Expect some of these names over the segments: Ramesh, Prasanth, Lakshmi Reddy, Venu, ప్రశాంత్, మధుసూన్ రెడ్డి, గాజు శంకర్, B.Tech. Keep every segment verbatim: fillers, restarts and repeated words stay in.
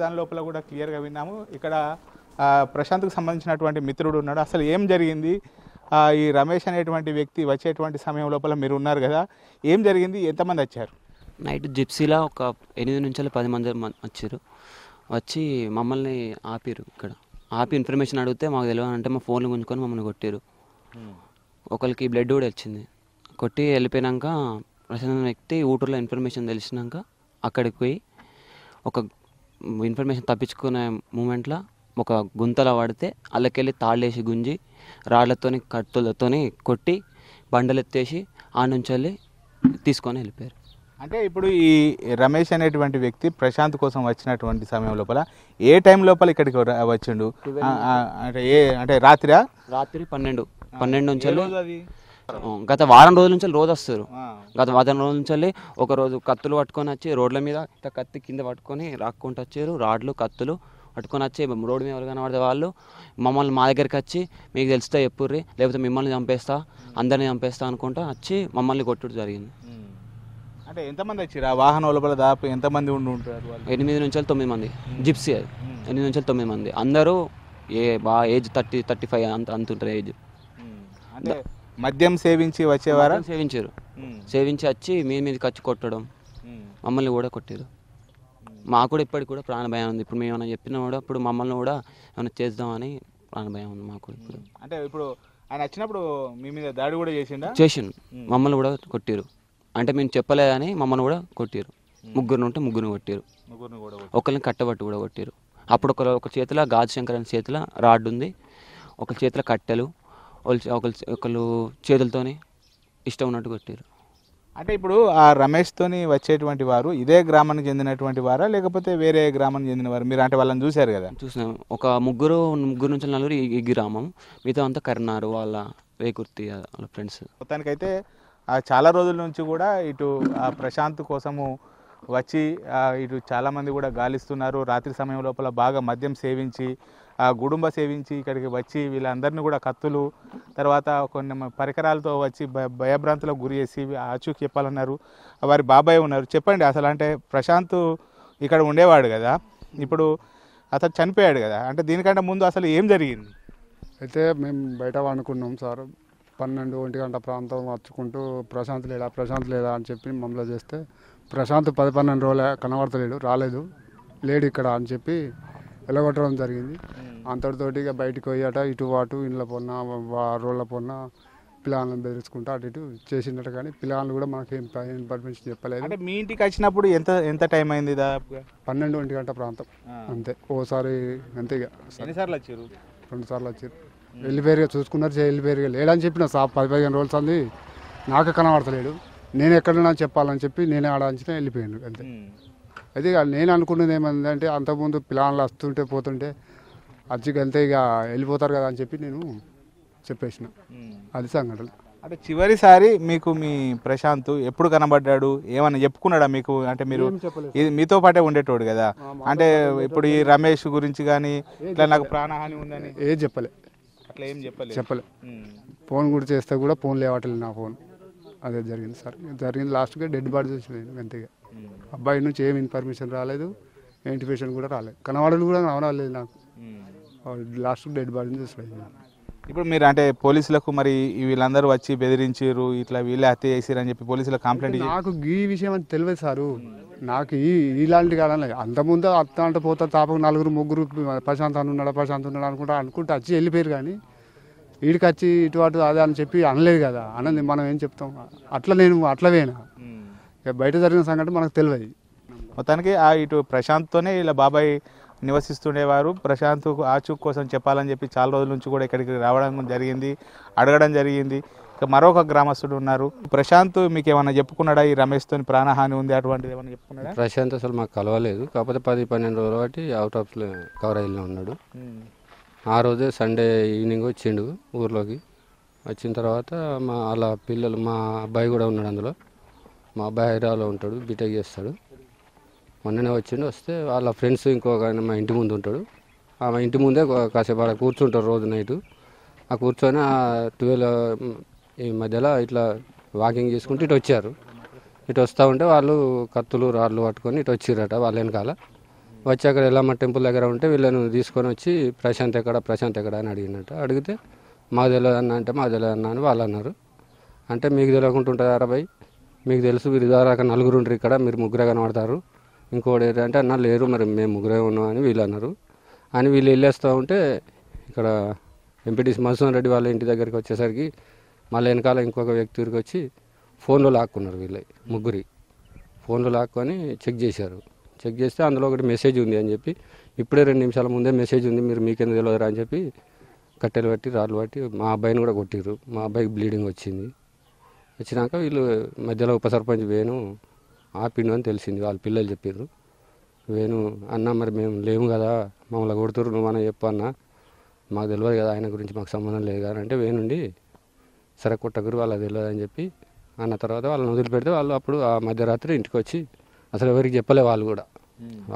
దాని లోపల కూడా క్లియర్గా విన్నాము. ఇక్కడ ప్రశాంత్కు సంబంధించినటువంటి మిత్రుడు ఉన్నాడు. అసలు ఏం జరిగింది, ఈ రమేష్ అనేటువంటి వ్యక్తి వచ్చేటువంటి సమయం లోపల మీరు ఉన్నారు కదా, ఏం జరిగింది, ఎంతమంది వచ్చారు? నైట్ జిప్సీలా ఒక ఎనిమిది నుంచి పది మంది వచ్చారు. వచ్చి మమ్మల్ని ఆపిరు. ఇక్కడ ఆపి ఇన్ఫర్మేషన్ అడిగితే మాకు తెలియాలంటే మా ఫోన్లు గుంజుకొని మమ్మల్ని కొట్టారు. ఒకరికి బ్లడ్ కూడా వచ్చింది. కొట్టి వెళ్ళిపోయాక ప్రశాంత్ వ్యక్తి ఊటూరులో ఇన్ఫర్మేషన్ తెలిసినాక అక్కడికి పోయి ఒక ఇన్ఫర్మేషన్ తప్పించుకునే మూమెంట్లో ఒక గుంతలో పడితే అల్లకెళ్ళి తాళ్ళేసి గుంజి రాళ్లతో కత్తులతో కొట్టి బండలు ఎత్తేసి ఆ నుంచి వెళ్ళి తీసుకొని వెళ్ళిపోయారు. అంటే ఇప్పుడు ఈ రమేష్ అనేటువంటి వ్యక్తి ప్రశాంత్ కోసం వచ్చినటువంటి సమయం లోపల ఏ టైం లోపల ఇక్కడికి వచ్చిండు? అంటే ఏ అంటే రాత్రి రాత్రి పన్నెండు పన్నెండు నుంచి వెళ్ళి గత వారం రోజుల నుంచి రోజు వస్తారు. గత వారం రోజుల నుంచి వెళ్ళి ఒకరోజు కత్తులు పట్టుకొని వచ్చి రోడ్ల మీద ఇట్లా కత్తి కింద పట్టుకొని రాక్కుంటూ వచ్చారు. రాడ్లు కత్తులు పట్టుకొని వచ్చి రోడ్డు మీద ఎవరు కనబడితే వాళ్ళు మమ్మల్ని మా దగ్గరికి వచ్చి మీకు తెలిస్తే చెప్పుర్రి, లేకపోతే మిమ్మల్ని చంపేస్తా అందరిని చంపేస్తా అనుకుంటా వచ్చి మమ్మల్ని కొట్టుడు జరిగింది. అంటే ఎంతమంది వచ్చారు ఆ వాహనం లోపల? దాదాపు ఎంతమంది ఉండి ఉంటారు? ఎనిమిది నుంచి తొమ్మిది మంది జిప్సీ. అది ఎనిమిది నుంచి తొమ్మిది మంది అందరూ ఏ బాగా ఏజ్ థర్టీ థర్టీ ఫైవ్ అంత అంతుంటారు ఏజ్. అంటే మద్యం సేవించి వచ్చేవారా? సేవించారు. సేవించి వచ్చి మీ మీద ఖర్చు కొట్టడం, మమ్మల్ని కూడా కొట్టారు. మాకు కూడా ఇప్పటికి కూడా ప్రాణభయం ఉంది. ఇప్పుడు మేము ఏమైనా చెప్పినా కూడా ఇప్పుడు మమ్మల్ని కూడా ఏమైనా చేద్దామని ప్రాణభయం ఉంది మాకు ఇప్పుడు. అంటే ఇప్పుడు ఆయన వచ్చినప్పుడు మీ మీద దాడి కూడా చేసిండా? చేసిండు. మమ్మల్ని కూడా కొట్టారు. అంటే మేము చెప్పలేదని మమ్మల్ని కూడా కొట్టారు. ముగ్గురు ఉంటే ముగ్గురు కొట్టారు. ఒకరిని కట్టబట్టి కూడా కొట్టారు. అప్పుడు ఒక ఒక చేతిలో గాజు శంకర్ అనే చేతిలో రాడ్ ఉంది, ఒక చేతిలో కట్టెలు, ఒకళ్ళు చేతులతోనే ఇష్టం ఉన్నట్టు కొట్టారు. అంటే ఇప్పుడు ఆ రమేష్తోని వచ్చేటువంటి వారు ఇదే గ్రామానికి చెందినటువంటి వారా లేకపోతే వేరే గ్రామానికి చెందిన వారు? మీరు అంటే వాళ్ళని చూశారు కదా? చూసాము. ఒక ముగ్గురు ముగ్గురు నుంచి నలుగురు ఈ గ్రామం, మిగతా అంతా కర్నారు వాళ్ళ వేకుర్తి వాళ్ళ ఫ్రెండ్స్. మొత్తానికైతే చాలా రోజుల నుంచి కూడా ఇటు ప్రశాంత్ కోసము వచ్చి ఇటు చాలామంది కూడా గాలిస్తున్నారు. రాత్రి సమయం లోపల బాగా మద్యం సేవించి గుడుంబ సేవించి ఇక్కడికి వచ్చి వీళ్ళందరినీ కూడా కత్తులు తర్వాత కొన్ని పరికరాలతో వచ్చి భయభ్రాంతులకు గురి చేసి ఆచూకి చెప్పాలన్నారు. వారి బాబాయ్ ఉన్నారు. చెప్పండి అసలు అంటే ప్రశాంత్ ఇక్కడ ఉండేవాడు కదా, ఇప్పుడు అతను చనిపోయాడు కదా, అంటే దీనికంటే ముందు అసలు ఏం జరిగింది? అయితే మేము బయట అనుకున్నాం సార్. పన్నెండు ఒంటి గంట ప్రాంతం వచ్చుకుంటూ ప్రశాంత్ లేడా ప్రశాంత్ లేడా అని చెప్పి మమ్మల్ని చేస్తే ప్రశాంత్ పది పన్నెండు రోజులు కనబడతలేడు, రాలేదు, లేడు ఇక్కడ అని చెప్పి వెళ్ళగొట్టడం జరిగింది. అంతటితోటి ఇక బయటకు పోయాట ఇటు వాటు ఇండ్ల పొన్న రోడ్ల పొన్న పిల్లగాళ్ళని బెదిరించుకుంటా అటు ఇటు చేసినట్టు. కానీ పిల్లగాళ్ళు కూడా మనకి ఇన్ఫర్మేషన్ చెప్పలేదు. అంటే మీ ఇంటికి వచ్చినప్పుడు ఎంత ఎంత టైం అయింది? దాదాపుగా పన్నెండు ఒంటి గంట ప్రాంతం అంతే. ఓసారి అంతే ఇక ఎన్నిసార్లు వచ్చారు? రెండు సార్లు వచ్చారు. వెళ్ళిపోయారుగా చూసుకున్నారు, వెళ్ళిపోయారుగా. లేడని చెప్పిన సార్ పది పదిహేను రోజులు అంది నాకే కనబడతలేడు, నేను ఎక్కడన్నా చెప్పాలని చెప్పి నేనే ఆడాల్సిన వెళ్ళిపోయాను అంతే. అయితే ఇక నేను అనుకున్నది ఏమందంటే అంతకుముందు పిల్లలు వస్తుంటే పోతుంటే అర్జీకి వెళ్తే ఇక వెళ్ళిపోతారు కదా అని చెప్పి నేను చెప్పేసిన. అది సంఘటన. అంటే చివరిసారి మీకు మీ ప్రశాంత్ ఎప్పుడు కనబడ్డాడు? ఏమన్నా చెప్పుకున్నాడా మీకు? అంటే మీరు ఇది మీతో పాటే ఉండేటోడు కదా, అంటే ఇప్పుడు ఈ రమేష్ గురించి కానీ ఇట్లా నాకు ప్రాణహాని ఉందని ఏం చెప్పలే, అట్లా ఏం చెప్పలే చెప్పలే ఫోన్ కూడా చేస్తే కూడా ఫోన్ లేవట్లేదు నా ఫోన్. అదే జరిగింది సార్, జరిగింది. లాస్ట్గా డెడ్ బాడీ చూసిన అంతేగా. అబ్బాయి నుంచి ఏమి ఇన్ఫర్మేషన్ రాలేదు, ఇంటిమేషన్ కూడా రాలేదు, కనవాడలు కూడా రావలేదు నాకు. లాస్ట్ డెడ్ బాడీని చూసిన. ఇప్పుడు మీరు అంటే పోలీసులకు మరి వీళ్ళందరూ వచ్చి బెదిరించారు ఇట్లా వీళ్ళే హత్య చేసారు అని చెప్పి పోలీసులకు కంప్లైంట్ ఇచ్చారు. నాకు ఈ విషయం అని తెలియదు సారు. నాకు ఈ ఇలాంటి కాదని అంతకుముందు అత్త అంటే పోతా తాపకు నలుగురు ముగ్గురు ప్రశాంత్ అని ఉన్నాడు ప్రశాంత్ ఉన్నాడు అనుకుంటా అనుకుంటే వచ్చి వెళ్ళిపోయారు. కానీ వీడికి వచ్చి ఇటు అటు అదే అని చెప్పి అనలేదు కదా, అన్నది మనం ఏం చెప్తాం అట్లా. నేను అట్లవేనా బయట జరిగిన సంఘటన మనకు తెలియదు. మొత్తానికి ఆ ఇటు ప్రశాంత్తోనే ఇలా బాబాయ్ నివసిస్తుండేవారు. ప్రశాంత్ ఆచూక్ కోసం చెప్పాలని చెప్పి చాలా రోజుల నుంచి కూడా ఇక్కడికి రావడం జరిగింది, అడగడం జరిగింది. ఇక మరొక గ్రామస్తుడు ఉన్నారు. ప్రశాంత్ మీకు ఏమైనా చెప్పుకున్నాడా ఈ రమేష్తో ప్రాణహాని ఉంది అటువంటిది ఏమైనా చెప్పుకున్నాడా? ప్రశాంత్ అసలు మాకు కలవలేదు. కాకపోతే పది పన్నెండు రోజులు బట్టి అవుట్ ఆఫ్ కవరేజ్లో ఉన్నాడు. ఆ రోజే సండే ఈవినింగ్ వచ్చిండు ఊర్లోకి. వచ్చిన తర్వాత మా అలా పిల్లలు మా అబ్బాయి కూడా ఉన్నాడు అందులో. మా అబ్బాయి హైదరాబాద్లో ఉంటాడు, బీటెక్ చేస్తాడు. మొన్ననే వచ్చిండు. వస్తే వాళ్ళ ఫ్రెండ్స్ ఇంకొక ఆయన మా ఇంటి ముందు ఉంటాడు. మా ఇంటి ముందే కాసేపు అలా కూర్చుంటారు రోజు నైటు. ఆ కూర్చొని ఆ ట్వెల్వ్ ఈ మధ్యలో ఇట్లా వాకింగ్ చేసుకుంటూ ఇటు వచ్చారు. ఇటు వస్తూ ఉంటే వాళ్ళు కత్తులు రాళ్ళు పట్టుకొని ఇటు వచ్చిరట వాళ్ళ వెనకాల. వచ్చి అక్కడ ఎల్లమ్మ టెంపుల్ దగ్గర ఉంటే వీళ్ళను తీసుకొని వచ్చి ప్రశాంత్ ఎక్కడ ప్రశాంత్ ఎక్కడ అని అడిగినట్టు అడిగితే మాకు తెలియదన్న అంటే మాకు తెలియదన్న అని వాళ్ళు అన్నారు. అంటే మీకు తెలియకుండా ఉంటుంది అరవై, మీకు తెలుసు వీరి ద్వారా నలుగురు ఉంటారు ఇక్కడ, మీరు ముగ్గురే కనబడతారు, ఇంకోటి అంటే అన్న లేరు మరి మేము ముగ్గురే ఉన్నాం అని వీళ్ళు అన్నారు. అని వీళ్ళు వెళ్ళేస్తూ ఉంటే ఇక్కడ ఎంపీటీసీ మధుసూన్ రెడ్డి వాళ్ళ ఇంటి దగ్గరికి వచ్చేసరికి మళ్ళీ వెనకాల ఇంకొక వ్యక్తి ఊరికి వచ్చి ఫోన్లో లాక్కున్నారు. వీళ్ళు ముగ్గురి ఫోన్లో లాక్కొని చెక్ చేశారు. చెక్ చేస్తే అందులో ఒకటి మెసేజ్ ఉంది అని చెప్పి, ఇప్పుడే రెండు నిమిషాల ముందే మెసేజ్ ఉంది మీరు మీకెందుకు తెలియదురా అని చెప్పి కట్టెలు పట్టి రాళ్ళు పట్టి మా అబ్బాయిని కూడా కొట్టిరు. మా అబ్బాయికి బ్లీడింగ్ వచ్చింది. వచ్చినాక వీళ్ళు మధ్యలో ఉప సర్పంచ్ వేణు ఆపిండు అని తెలిసింది. వాళ్ళ పిల్లలు చెప్పారు, వేణు అన్న మరి మేము లేము కదా మమ్మల్ని కొడుతురు నువ్వు అని చెప్పు అన్న, మాకు తెలియదు కదా ఆయన గురించి మాకు సంబంధం లేదు కదా అంటే వేణుండి సరే కొట్టగురు వాళ్ళకి తెలియదు అని చెప్పి అన్న తర్వాత వాళ్ళని వదిలిపెడితే వాళ్ళు అప్పుడు ఆ మధ్యరాత్రి ఇంటికి వచ్చి అసలు ఎవరికి చెప్పలే. వాళ్ళు కూడా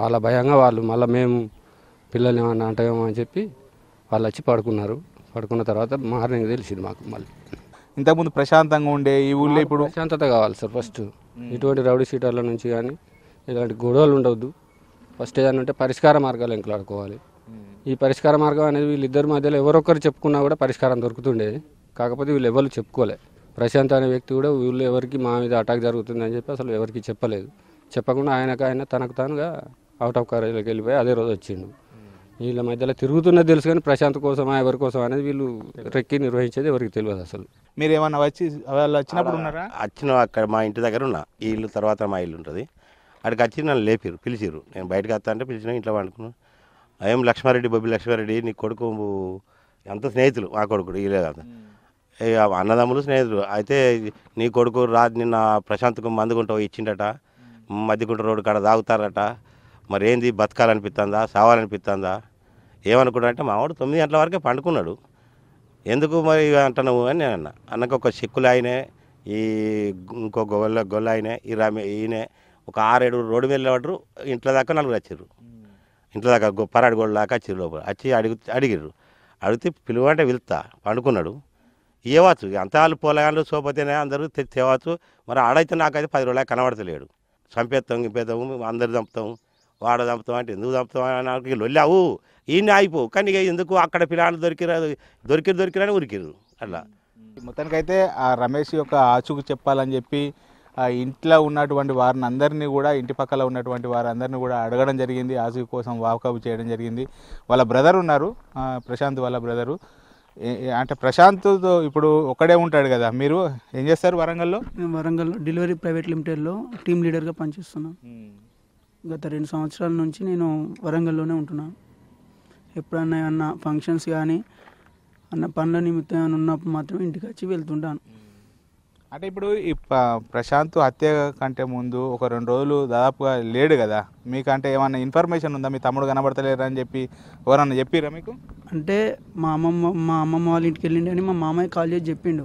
వాళ్ళ భయంగా వాళ్ళు మళ్ళీ మేము పిల్లల్ని ఏమన్నా అంటామేమో అని చెప్పి వాళ్ళు వచ్చి పడుకున్నారు. పడుకున్న తర్వాత మార్నింగ్ తెలిసింది మాకు. మళ్ళీ ఇంతకుముందు ప్రశాంతంగా ఉండే ఈ ఊళ్ళో ఇప్పుడు ప్రశాంతత కావాలి సార్. ఫస్ట్ ఇటువంటి రౌడీ షీటర్ల నుంచి కానీ ఇలాంటి గొడవలు ఉండవద్దు. ఫస్ట్ ఏదైనా ఉంటే పరిష్కార మార్గాలు ఎంకలాడుకోవాలి. ఈ పరిష్కార మార్గం అనేది వీళ్ళిద్దరి మధ్యలో ఎవరొకరు చెప్పుకున్నా కూడా పరిష్కారం దొరుకుతుండేది. కాకపోతే వీళ్ళు ఎవరు చెప్పుకోలే. ప్రశాంత్ అనే వ్యక్తి కూడా వీళ్ళు ఎవరికి మా మీద అటాక్ జరుగుతుందని చెప్పి అసలు ఎవరికి చెప్పలేదు. చెప్పకుండా ఆయనకు ఆయన తనకు తానుగా అవుట్ ఆఫ్ కాలేజీలోకి వెళ్ళిపోయి అదే రోజు వచ్చిండు. వీళ్ళ మధ్యలో తిరుగుతున్నది తెలుసు కానీ ప్రశాంత్ కోసమా ఎవరి కోసం అనేది వీళ్ళు రెక్కి నిర్వహించేది ఎవరికి తెలియదు అసలు. మీరు ఏమన్నా వచ్చి వాళ్ళు వచ్చినప్పుడు ఉన్నారా? వచ్చిన అక్కడ మా ఇంటి దగ్గర ఉన్నా ఈ ఇల్లు తర్వాత మా ఇల్లు ఉంటుంది అక్కడికి వచ్చి నన్ను లేపారు, పిలిచిరు. నేను బయటకు వస్తా అంటే పిలిచిన ఇంట్లో వండుకున్నాను. ఏం లక్ష్మారెడ్డి బొబ్బి లక్ష్మారెడ్డి నీ కొడుకు అంత స్నేహితులు మా కొడుకుడు వీళ్ళే కదా అన్నదమ్ములు స్నేహితులు అయితే నీ కొడుకు రాదు నిన్న ప్రశాంత్కు మందుకుంటావు ఇచ్చిండట మధ్యకుంట రోడ్డు కాడ తాగుతారట మరి ఏంది బతకాలనిపిస్తుందా సావాలనిపిస్తుందా ఏమనుకుంటా అంటే మావాడు తొమ్మిది గంటల వరకే పండుకున్నాడు ఎందుకు మరి అంటున్నావు అని నేను అన్న. అన్నకు ఒక చిక్కులు ఆయనే ఈ ఇంకో గొల్ల గొల్ల ఆయనే ఈ రామే ఈయనే ఒక ఆరేడు రోడ్డు మీద పడరు ఇంట్లో దాకా నలుగురు వచ్చారు. ఇంట్లో దాకా పరాడు గోడ దాకా వచ్చారు. లోపల వచ్చి అడిగి అడిగిర్రు అడిగితే పిలువంటే వెళ్తా పండుకున్నాడు ఇవ్వచ్చు అంత వాళ్ళు పొలగాళ్ళు సోపతేనే అందరూ తెచ్చేవచ్చు. మరి ఆడైతే నాకైతే పది రోజులు కనబడతలేడు. చంపేస్తాం ఇంపేద్దాము అందరు చంపుతాము వాడ చంపుతాం అంటే ఎందుకు చంపుతాం లొల్లావు ఈయన ఆగిపోవు కానీ ఎందుకు అక్కడ పిల్లలు దొరికిరా దొరికిరు దొరికిరని ఉరికిరు. అట్లా మొత్తానికైతే ఆ రమేష్ యొక్క ఆచూకు చెప్పాలని చెప్పి ఆ ఇంట్లో ఉన్నటువంటి వారిని అందరినీ కూడా ఇంటి పక్కల ఉన్నటువంటి వారందరినీ కూడా అడగడం జరిగింది. ఆచూకు కోసం వాకబు చేయడం జరిగింది. వాళ్ళ బ్రదర్ ఉన్నారు ప్రశాంత్ వాళ్ళ బ్రదరు. అంటే ప్రశాంత్తో ఇప్పుడు ఒక్కడే ఉంటాడు కదా, మీరు ఏం చేస్తారు వరంగల్లో? మేము వరంగల్లో డెలివరీ ప్రైవేట్ లిమిటెడ్లో టీమ్ లీడర్గా పనిచేస్తున్నాం. గత రెండు సంవత్సరాల నుంచి నేను వరంగల్లోనే ఉంటున్నాను. ఎప్పుడన్నా అన్న ఫంక్షన్స్ కానీ అన్న పనుల నిమిత్తం ఏమైనా ఉన్నప్పుడు మాత్రం ఇంటికి వచ్చి వెళ్తుంటాను. అంటే ఇప్పుడు ఈ ప్రశాంత్ హత్య కంటే ముందు ఒక రెండు రోజులు దాదాపుగా లేడు కదా, మీకంటే ఏమన్నా ఇన్ఫర్మేషన్ ఉందా? మీ తమ్ముడు కనబడతలేరు అని చెప్పి ఎవరన్నా చెప్పిరా మీకు? అంటే మా అమ్మమ్మ మా అమ్మమ్మ వాళ్ళ ఇంటికి వెళ్ళిండు అని మా మామయ్య కాల్ చేసి చెప్పిండు.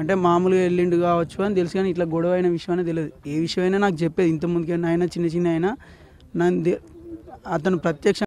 అంటే మామూలుగా వెళ్ళిండు కావచ్చు అని తెలుసు కానీ ఇట్లా గొడవ అయిన విషయం అనేది తెలియదు. ఏ విషయమైనా నాకు చెప్పేది ఇంతకుముందుకైనా ఆయన చిన్న చిన్న అయినా నన్ను అతను ప్రత్యక్ష